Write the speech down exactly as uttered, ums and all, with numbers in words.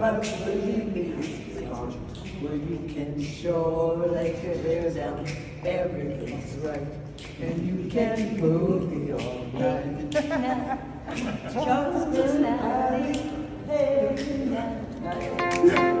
much will you be, Lord? Will you console like a bear down? Everything's right, and you can move me all night. Just